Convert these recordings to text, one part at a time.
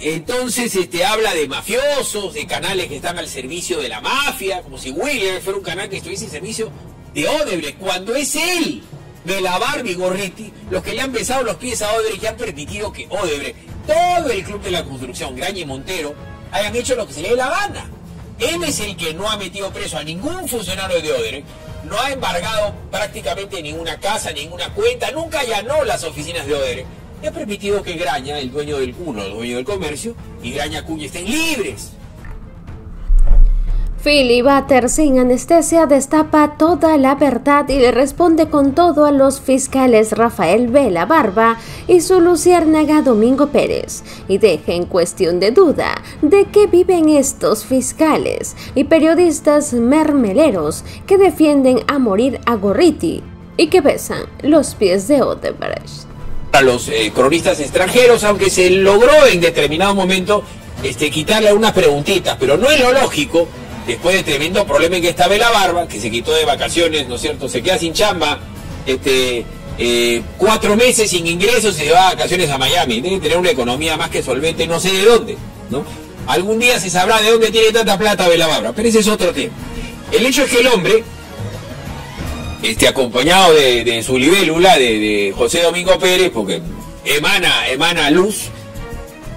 Entonces habla de mafiosos, de canales que están al servicio de la mafia, como si Willax fuera un canal que estuviese en servicio de Odebrecht, cuando es él, Vela Barba y Gorriti, los que le han besado los pies a Odebrecht y han permitido que Odebrecht, todo el club de la construcción, Graña y Montero, hayan hecho lo que se le dé la gana. Él es el que no ha metido preso a ningún funcionario de Odebrecht, no ha embargado prácticamente ninguna casa, ninguna cuenta, nunca allanó las oficinas de Odebrecht. Y ha permitido que Graña, el dueño del culo, el dueño del comercio, y Graña Cuña estén libres. Phillip Butters, sin anestesia, destapa toda la verdad y le responde con todo a los fiscales Rafael Vela Barba y su luciérnaga Domingo Pérez, y deja en cuestión de duda de qué viven estos fiscales y periodistas mermeleros que defienden a morir a Gorriti y que besan los pies de Odebrecht. A los cronistas extranjeros, aunque se logró en determinado momento quitarle unas preguntitas, pero no es lo lógico. Después de tremendo problema en que está Vela Barba, que se quitó de vacaciones, ¿no es cierto? Se queda sin chamba, 4 meses sin ingresos, se va de vacaciones a Miami. Tiene que tener una economía más que solvente, no sé de dónde, ¿no? Algún día se sabrá de dónde tiene tanta plata Vela Barba, pero ese es otro tema. El hecho es que el hombre, acompañado de su libélula, de José Domingo Pérez, porque emana luz,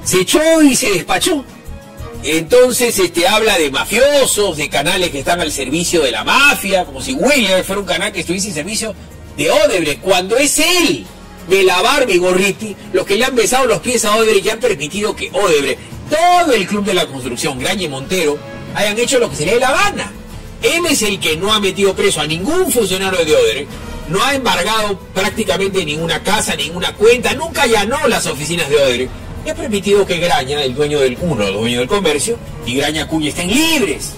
se echó y se despachó. Entonces habla de mafiosos, de canales que están al servicio de la mafia, como si Willax fuera un canal que estuviese en servicio de Odebrecht, cuando es él, Vela Barba y Gorriti, los que le han besado los pies a Odebrecht y han permitido que Odebrecht, todo el club de la construcción, Graña y Montero, hayan hecho lo que se le dé la gana. Él es el que no ha metido preso a ningún funcionario de Odebrecht, no ha embargado prácticamente ninguna casa, ninguna cuenta, nunca allanó las oficinas de Odebrecht. Y ha permitido que Graña, el dueño del culo, el dueño del comercio, y Graña Cuña estén libres.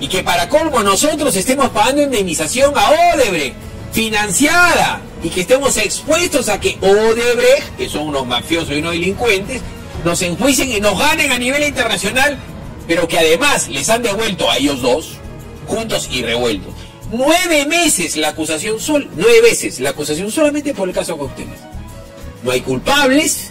Y que para colmo nosotros estemos pagando indemnización a Odebrecht, financiada, y que estemos expuestos a que Odebrecht, que son unos mafiosos y unos delincuentes, nos enjuicien y nos ganen a nivel internacional, pero que además les han devuelto a ellos dos, juntos y revueltos, 9 meses la acusación, 9 veces la acusación solamente por el caso Cócteles. No hay culpables.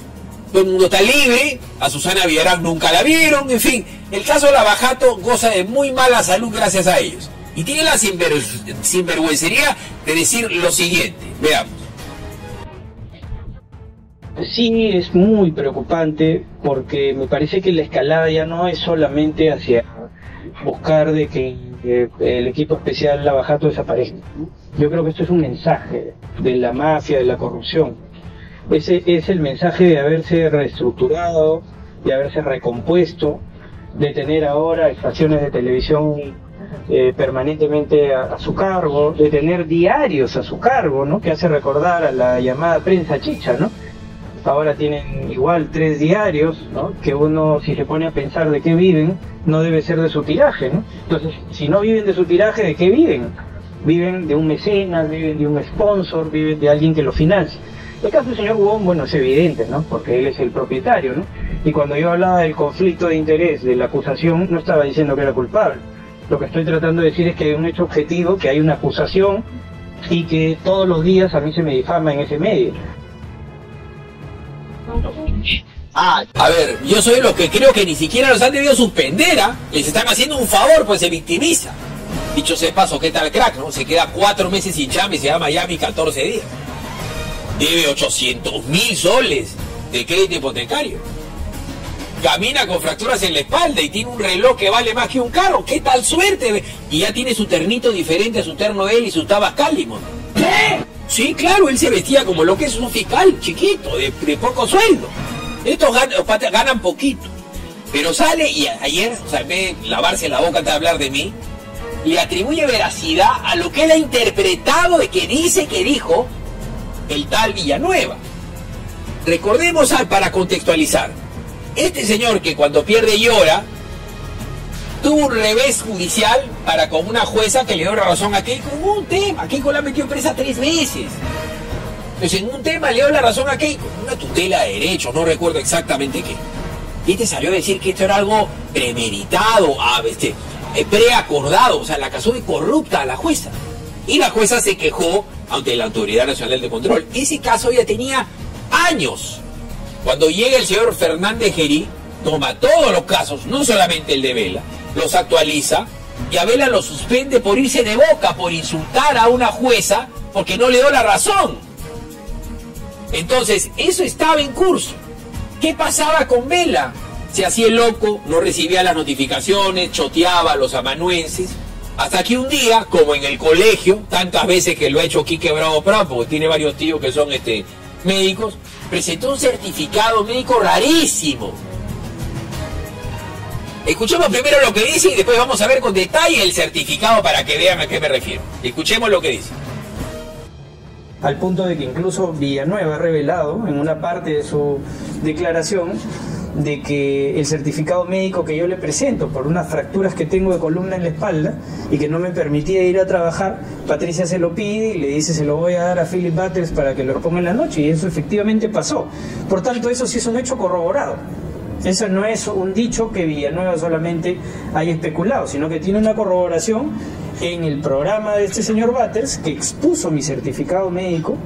Todo el mundo está libre, a Susana Villarán nunca la vieron, en fin, el caso Lava Jato goza de muy mala salud gracias a ellos. Y tiene la sinvergüencería de decir lo siguiente, veamos. Sí, es muy preocupante porque me parece que la escalada ya no es solamente hacia buscar de que el equipo especial Lava Jato desaparezca. Yo creo que esto es un mensaje de la mafia, de la corrupción. Ese es el mensaje de haberse reestructurado, de haberse recompuesto, de tener ahora estaciones de televisión permanentemente a su cargo, de tener diarios a su cargo, ¿no? Que hace recordar a la llamada prensa chicha, ¿no? Ahora tienen igual 3 diarios, ¿no? Que uno, si se pone a pensar de qué viven, no debe ser de su tiraje, ¿no? Entonces, si no viven de su tiraje, ¿de qué viven? Viven de un mecenas, viven de un sponsor, viven de alguien que lo financia. El caso del señor Wu, bueno, es evidente, ¿no? Porque él es el propietario, ¿no? Y cuando yo hablaba del conflicto de interés, de la acusación, no estaba diciendo que era culpable. Lo que estoy tratando de decir es que hay un hecho objetivo, que hay una acusación y que todos los días a mí se me difama en ese medio. A ver, yo soy los que creo que ni siquiera los han debido suspender, ¿ah? Les están haciendo un favor, pues se victimiza. Dicho sea paso, ¿qué tal crack, no? Se queda 4 meses sin chamba y se va a Miami 14 días. Debe 800.000 soles de crédito hipotecario. Camina con fracturas en la espalda y tiene un reloj que vale más que un carro. ¡Qué tal suerte! Y ya tiene su ternito diferente a su terno él y su tabascálimo. ¿Qué? Sí, claro, él se vestía como lo que es un fiscal chiquito, de poco sueldo. Estos ganan poquito. Pero sale y ayer, o sea, en vez de lavarse la boca antes de hablar de mí, le atribuye veracidad a lo que él ha interpretado de que dice que dijo el tal Villanueva. Recordemos, para contextualizar, este señor que cuando pierde llora, tuvo un revés judicial para con una jueza que le dio razón a Keiko en un tema. Keiko la ha metido presa 3 veces. Entonces en un tema le dio la razón a Keiko, una tutela de derechos, no recuerdo exactamente qué. Y este salió a decir que esto era algo premeditado, preacordado, o sea, la casó de corrupta a la jueza. Y la jueza se quejó ante la Autoridad Nacional de Control. Ese caso ya tenía años. Cuando llega el señor Fernández Jerí, toma todos los casos, no solamente el de Vela, los actualiza y a Vela lo suspende por irse de boca, por insultar a una jueza porque no le dio la razón. Entonces, eso estaba en curso. ¿Qué pasaba con Vela? Se hacía el loco, no recibía las notificaciones, choteaba a los amanuenses, hasta que un día, como en el colegio, tantas veces que lo ha hecho Kike Bravo, porque tiene varios tíos que son médicos, presentó un certificado médico rarísimo. Escuchemos primero lo que dice y después vamos a ver con detalle el certificado para que vean a qué me refiero. Escuchemos lo que dice. Al punto de que incluso Villanueva ha revelado en una parte de su declaración de que el certificado médico que yo le presento por unas fracturas que tengo de columna en la espalda y que no me permitía ir a trabajar, Patricia se lo pide y le dice se lo voy a dar a Phillip Butters para que lo ponga en la noche, y eso efectivamente pasó. Por tanto, eso sí es un hecho corroborado. Eso no es un dicho que Villanueva solamente haya especulado, sino que tiene una corroboración en el programa de este señor Butters, que expuso mi certificado médico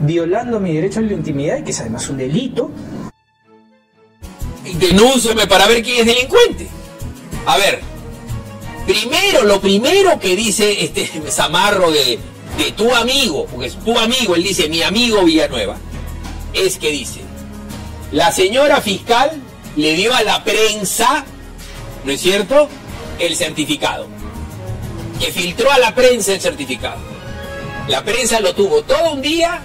violando mi derecho a la intimidad, que es además un delito. Denúnciame para ver quién es delincuente. A ver, primero, lo primero que dice este zamarro de tu amigo, porque es tu amigo, él dice mi amigo Villanueva, es que dice, la señora fiscal le dio a la prensa, ¿no es cierto?, el certificado. Que filtró a la prensa el certificado. La prensa lo tuvo todo un día,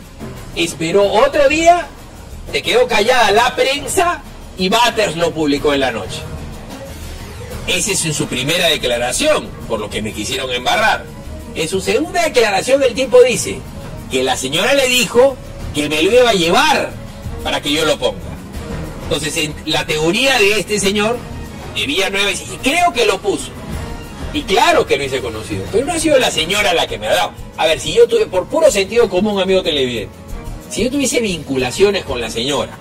esperó otro día, se quedó callada la prensa y Butters lo publicó en la noche. Esa es su primera declaración, por lo que me quisieron embarrar. En su segunda declaración el tipo dice que la señora le dijo que me lo iba a llevar para que yo lo ponga. Entonces, en la teoría de este señor, de Villanueva, y creo que lo puso. Y claro que lo hice conocido, pero no ha sido la señora la que me ha dado. A ver, si yo tuve, por puro sentido común, amigo televidente, si yo tuviese vinculaciones con la señora,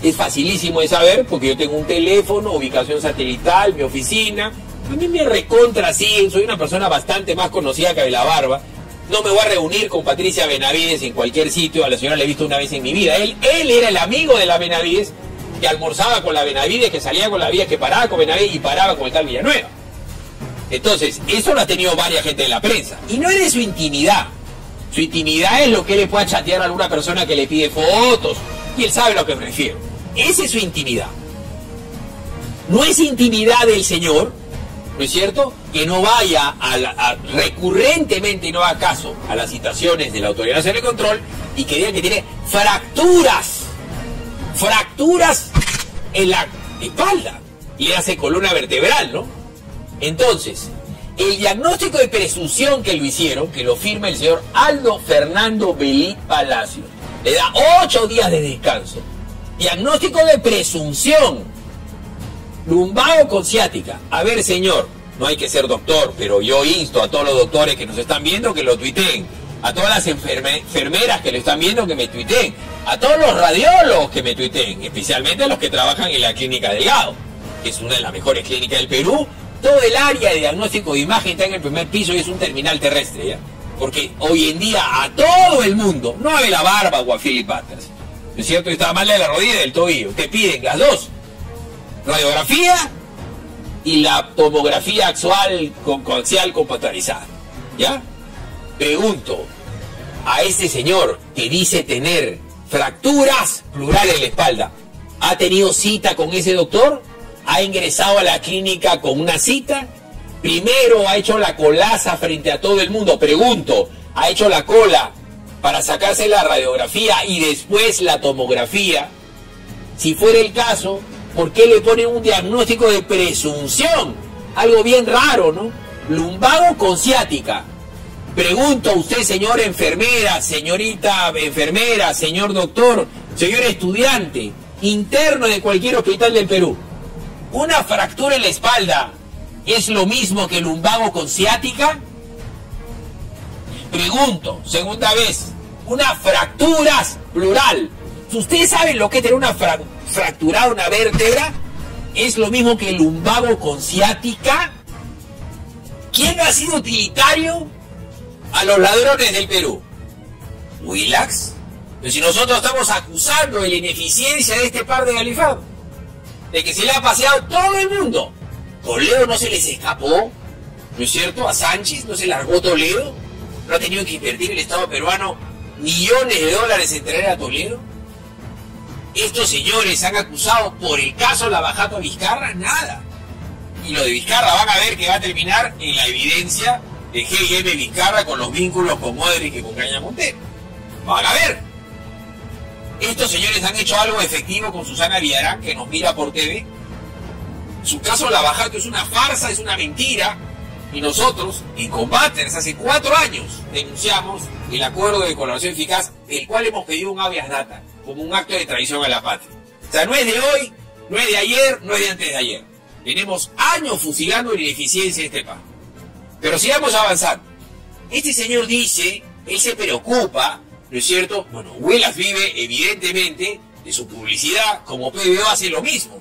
es facilísimo de saber, porque yo tengo un teléfono, ubicación satelital, mi oficina, a mí me recontra siguen, soy una persona bastante más conocida que Vela Barba. No me voy a reunir con Patricia Benavides en cualquier sitio, a la señora la he visto una vez en mi vida. Él era el amigo de la Benavides, que almorzaba con la Benavides, que salía con la Benavides, que paraba con Benavides y paraba con el tal Villanueva. Entonces, eso lo ha tenido varias gente de la prensa. Y no es de su intimidad. Su intimidad es lo que él le pueda chatear a alguna persona que le pide fotos. Y él sabe a lo que me refiero. Esa es su intimidad. No es intimidad del señor, ¿no es cierto?, que no vaya recurrentemente y no haga caso a las citaciones de la Autoridad Nacional de Control y que diga que tiene fracturas. Fracturas en la espalda. Le hace columna vertebral, ¿no? Entonces, el diagnóstico de presunción que lo hicieron, que lo firma el señor Aldo Fernando Belí Palacio, le da 8 días de descanso. Diagnóstico de presunción. Lumbago con ciática. A ver, señor, no hay que ser doctor, pero yo insto a todos los doctores que nos están viendo que lo tuiteen. A todas las enfermeras que lo están viendo que me tuiteen. A todos los radiólogos que me tuiteen. Especialmente a los que trabajan en la Clínica Delgado, que es una de las mejores clínicas del Perú. Todo el área de diagnóstico de imagen está en el primer piso y es un terminal terrestre, ¿ya? Porque hoy en día a todo el mundo, no a Vela Barba o a Phillip Butters, ¿no es cierto?, estaba mal de la rodilla y del tobillo. Te piden las dos. Radiografía y la tomografía axial computarizada, ¿ya? Pregunto a ese señor que dice tener fracturas, plural, en la espalda. ¿Ha tenido cita con ese doctor? ¿Ha ingresado a la clínica con una cita? Primero ha hecho la colaza frente a todo el mundo. Pregunto, ¿ha hecho la cola para sacarse la radiografía y después la tomografía? Si fuera el caso, ¿por qué le ponen un diagnóstico de presunción? Algo bien raro, ¿no? Lumbago con ciática. Pregunto a usted, señor enfermera, señorita enfermera, señor doctor, señor estudiante, interno de cualquier hospital del Perú. ¿Una fractura en la espalda es lo mismo que lumbago con ciática? Pregunto, segunda vez, unas fracturas, plural. ¿Ustedes saben lo que es tener una fracturada, una vértebra? ¿Es lo mismo que lumbago con ciática? ¿Quién ha sido utilitario a los ladrones del Perú? ¿Willax? Pero si nosotros estamos acusando de la ineficiencia de este par de galifados. de que se le ha paseado todo el mundo. Toledo no se les escapó, ¿no es cierto? A Sánchez no se largó Toledo, no ha tenido que invertir el Estado peruano millones de dólares en traer a Toledo. Estos señores han acusado por el caso Lava Jato a Vizcarra, nada. Y lo de Vizcarra van a ver que va a terminar en la evidencia de G.M. Vizcarra con los vínculos con Moder y con Caña Monté. Van a ver. Estos señores han hecho algo efectivo con Susana Villarán, que nos mira por TV. Su caso Lava Jato es una farsa, es una mentira. Y nosotros, en Combaters, hace 4 años denunciamos el acuerdo de colaboración eficaz, del cual hemos pedido un habeas data, como un acto de traición a la patria. O sea, no es de hoy, no es de ayer, no es de antes de ayer. Tenemos años fusilando la ineficiencia de este país. Pero sigamos avanzando. Este señor dice, él se preocupa, ¿no es cierto? Bueno, Willax vive, evidentemente, de su publicidad, como PBO hace lo mismo.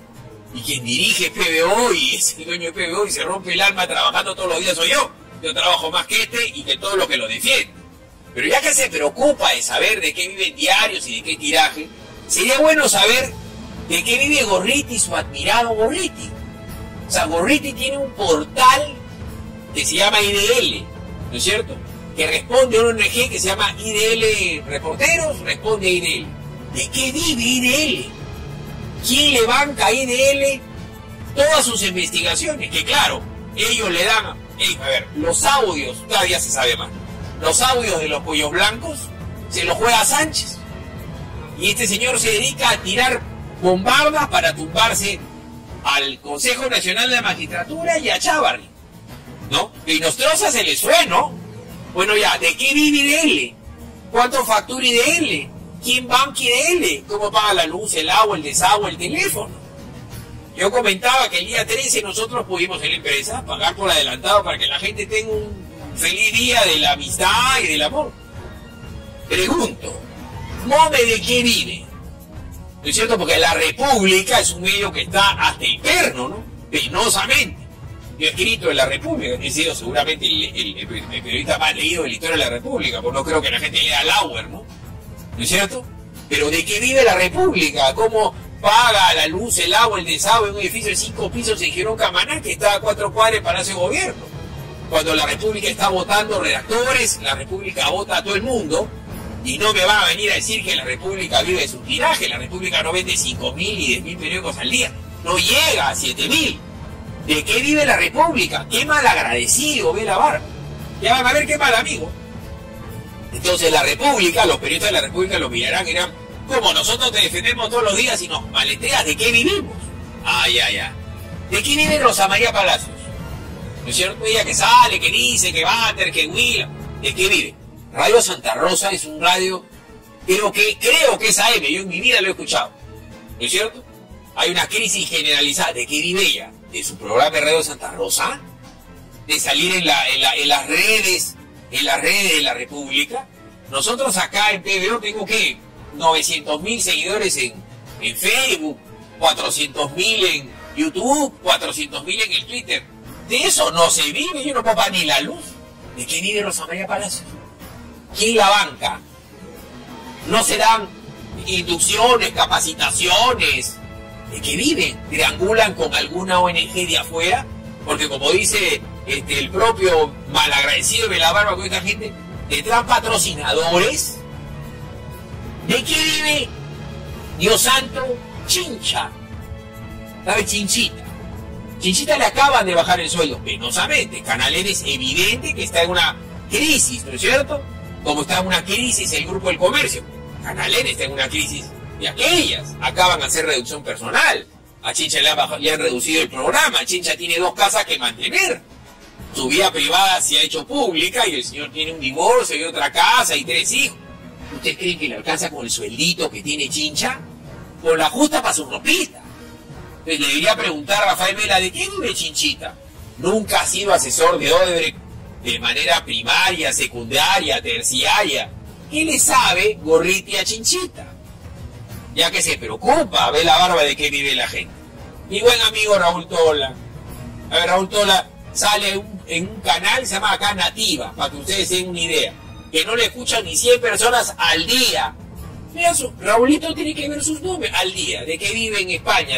Y quien dirige PBO y es el dueño de PBO y se rompe el alma trabajando todos los días soy yo. Yo trabajo más que este y que todos los que lo defienden. Pero ya que se preocupa de saber de qué viven diarios y de qué tiraje, sería bueno saber de qué vive Gorriti, su admirado Gorriti. O sea, Gorriti tiene un portal que se llama IDL, ¿no es cierto? Que responde a una ONG que se llama IDL Reporteros, responde a IDL. ¿De qué vive IDL? ¿Quién le banca a IDL todas sus investigaciones? Que claro, ellos le dan, a ver, los audios, cada día se sabe más, los audios de los pollos blancos se los juega Sánchez. Y este señor se dedica a tirar bombardas para tumbarse al Consejo Nacional de la Magistratura y a Chávarri, ¿no? Y Nostroza se le suena, ¿no? Bueno ya, ¿de qué vive IDL? ¿Cuánto factura IDL? ¿Quién banca IDL? ¿Cómo paga la luz, el agua, el desagüe, el teléfono? Yo comentaba que el día 13 nosotros pudimos en la empresa pagar por adelantado para que la gente tenga un feliz día de la amistad y del amor. Pregunto, ¿mome de qué vive? ¿No es cierto? Porque La República es un medio que está hasta el perno, ¿no? Penosamente. Yo he escrito en La República, he sido seguramente el periodista más leído de la historia de La República, porque no creo que la gente lea Lauer, ¿no? ¿No es cierto? Pero ¿de qué vive La República? ¿Cómo paga la luz, el agua, el desagüe en un edificio de 5 pisos en Girón Camaná, que está a 4 cuadras para ese gobierno? Cuando La República está votando redactores, La República vota a todo el mundo, y no me va a venir a decir que La República vive de su tiraje. La República no vende 5.000 y 10.000 periódicos al día, no llega a 7.000. ¿De qué vive La República? Qué mal agradecido, Vela Barba. Ya van a ver qué mal amigo. Entonces La República, los periodistas de La República lo mirarán y dirán, ¿cómo nosotros te defendemos todos los días y nos maleteas? ¿De qué vivimos? Ay, ay, ay. ¿De qué vive Rosa María Palacios? ¿No es cierto? Ella que sale, que dice, que Butter, que Huila. ¿De qué vive? Radio Santa Rosa es un radio, creo que es AM, yo en mi vida lo he escuchado. ¿No es cierto? Hay una crisis generalizada. ¿De qué vive ella? ¿De su programa de Radio Santa Rosa? ¿De salir en las redes de La República? Nosotros acá en PBO tengo que 900.000 seguidores en Facebook, 400.000 en YouTube, 400.000 en el Twitter. De eso no se vive, yo no puedo pagar ni la luz. ¿De qué vive Rosa María Palacios? ¿Quién la banca? No se dan inducciones, capacitaciones. ¿De qué viven? ¿Triangulan con alguna ONG de afuera? Porque como dice el propio malagradecido de la barba con esta gente, ¿tendrán patrocinadores? ¿De qué vive, Dios santo, Chincha? ¿Sabe Chinchita? Chinchita le acaban de bajar el sueldo, penosamente. Canalén es evidente que está en una crisis, ¿no es cierto? Como está en una crisis el grupo del comercio. Canalén está en una crisis de aquellas. Acaban de hacer reducción personal. A Chincha le han reducido el programa. Chincha tiene 2 casas que mantener. Su vida privada se ha hecho pública y el señor tiene un divorcio y otra casa y 3 hijos. ¿Usted cree que le alcanza con el sueldito que tiene Chincha? Con la justa para su ropita. Entonces le debería preguntar a Rafael Vela, ¿de qué vive Chinchita? Nunca ha sido asesor de Odebrecht de manera primaria, secundaria, terciaria. ¿Qué le sabe Gorriti a Chinchita? Ya que se preocupa, ve la barba de qué vive la gente. Mi buen amigo Raúl Tola. A ver, Raúl Tola sale en un canal, se llama acá Nativa, para que ustedes tengan una idea, que no le escuchan ni 100 personas al día. Fíjense, Raulito tiene que ver sus números al día, de que vive en España,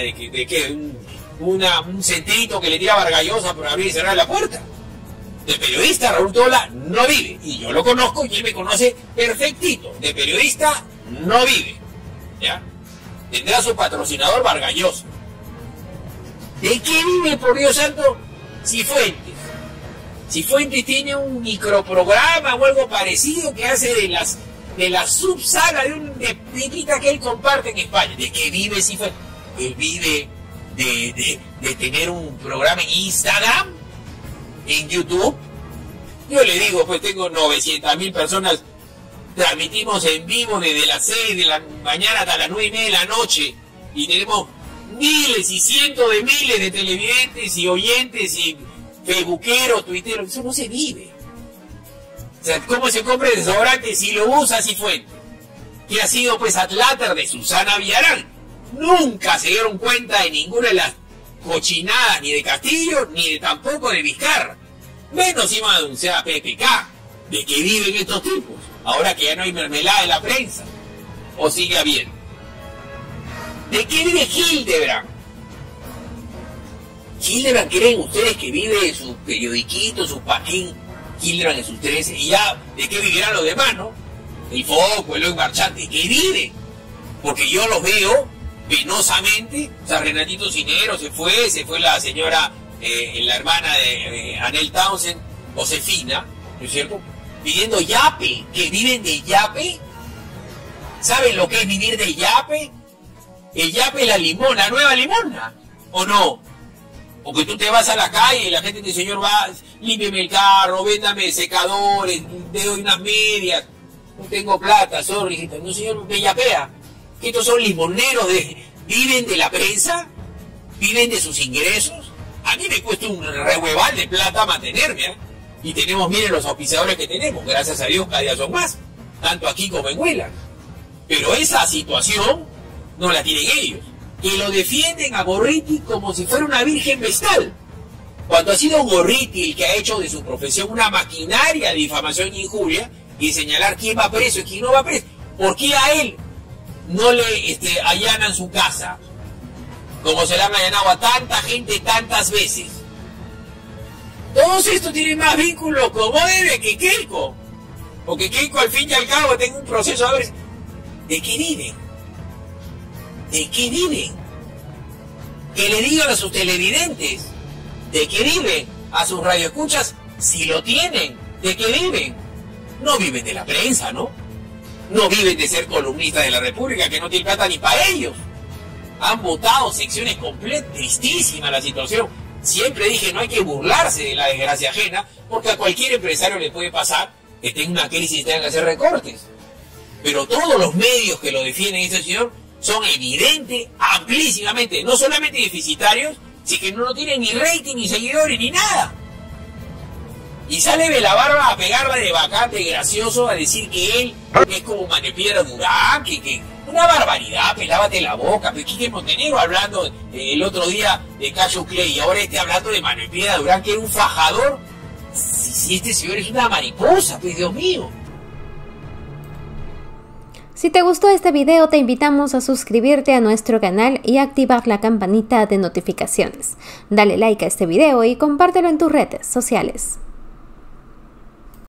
un centrito que le tira Vargallosa por abrir y cerrar la puerta. De periodista, Raúl Tola no vive. Y yo lo conozco y él me conoce perfectito. De periodista no vive. ¿Ya? Tendrá su patrocinador Vargallosa. ¿De qué vive, por Dios santo, Cifuentes? Cifuentes tiene un microprograma o algo parecido que hace de la subsala de un piquita que él comparte en España. ¿De qué vive Cifuentes? Él vive de tener un programa en Instagram, en YouTube. Yo le digo, pues tengo 900.000 personas, transmitimos en vivo desde las 6 de la mañana hasta las 9:30 de la noche, y tenemos miles y cientos de miles de televidentes y oyentes y facebookeros, tuiteros. Eso no se vive. O sea, ¿cómo se compra el desodorante si lo usa Cifuentes? Que ha sido pues atláter de Susana Villarán. Nunca se dieron cuenta de ninguna de las cochinadas, ni de Castillo, ni de tampoco de Vizcarra. Menos iba a denunciar a PPK. ¿De qué viven estos tipos? Ahora que ya no hay mermelada en la prensa. ¿O sigue habiendo? ¿De qué vive Hildebrand? ¿Hildebrand creen ustedes que vive su periodiquito, su paquín? Hildebrand en sus 13. Y ya, ¿de qué vivirán los demás, no? El Foco, el Hoy Marchante. ¿Qué vive? Porque yo los veo penosamente. O sea, Renatito Cinero se fue la señora, la hermana de Anel Townsend, Josefina, ¿no es cierto? Pidiendo yape, que viven de yape. ¿Saben lo que es vivir de yape? El yape es la limona, nueva limona, ¿o no? O que tú te vas a la calle y la gente te dice, señor, va, límpiame el carro, véndame secadores, te doy unas medias, no tengo plata, sorry. No, señor, me yapea. Que estos son limoneros, viven de la prensa, viven de sus ingresos. A mí me cuesta un rehueval de plata mantenerme, ¿eh? Y tenemos, miren los auspiciadores que tenemos, gracias a Dios cada día son más, tanto aquí como en Willax. Pero esa situación no la tienen ellos, que lo defienden a Gorriti como si fuera una virgen vestal, cuando ha sido Gorriti el que ha hecho de su profesión una maquinaria de difamación e injuria, y señalar quién va preso y quién no va preso. ¿Por qué a él no le allanan su casa, como se le han allanado a tanta gente tantas veces? Todos estos tienen más vínculos con Moder que Keiko, porque Keiko al fin y al cabo tenga un proceso. A ver, ¿de qué viven? ¿De qué viven? Que le digan a sus televidentes, ¿de qué viven? A sus radioescuchas, si lo tienen, ¿de qué viven? No viven de la prensa, ¿no? No viven de ser columnistas de La República, que no tienen plata ni para ellos. Han votado secciones completas. Tristísima la situación. Siempre dije, no hay que burlarse de la desgracia ajena, porque a cualquier empresario le puede pasar que tenga una crisis y tengan que hacer recortes. Pero todos los medios que lo defienden, este señor, son evidentes, amplísimamente, no solamente deficitarios, sino que no tienen ni rating, ni seguidores, ni nada. Y sale Vela Barba a pegarla de vacante gracioso, a decir que él es como Mano de Piedra Durán, que una barbaridad, pelábate la boca. Pero Kike Bravo hablando el otro día de Cacho Clay, y ahora esté hablando de Mano de Piedra Durán, que era un fajador. Si este señor es una mariposa, pues Dios mío. Si te gustó este video, te invitamos a suscribirte a nuestro canal y activar la campanita de notificaciones. Dale like a este video y compártelo en tus redes sociales.